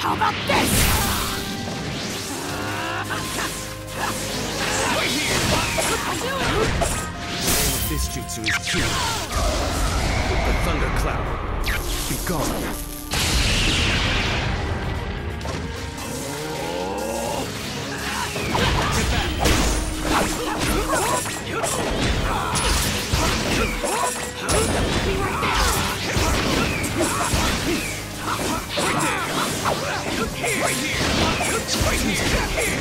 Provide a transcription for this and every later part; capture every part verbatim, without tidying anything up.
How about this? Right here! This jutsu is cute. With the thundercloud, be gone. Get back. Right here. Right here. Right here.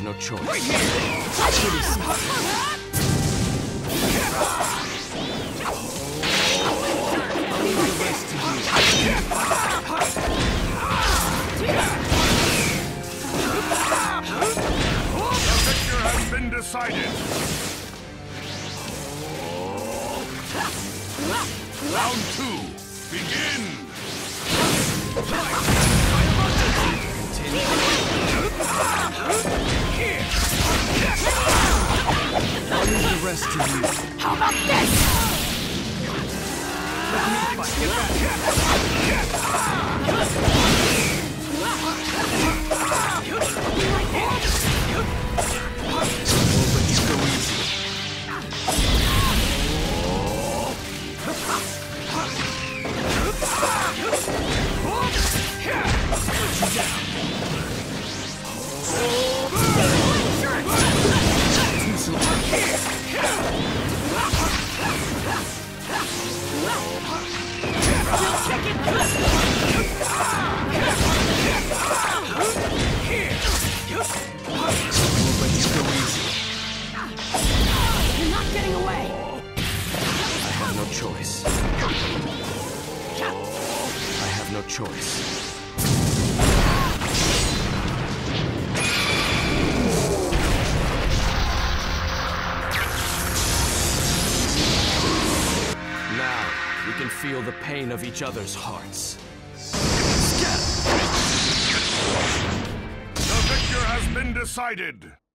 No choice. Right here. The victor has been decided. Round two. Begin. Continue. Here. I'll leave the rest to you. How about this? Let me fight. Get back. Choice. I have no choice. Now, we can feel the pain of each other's hearts. The victor has been decided.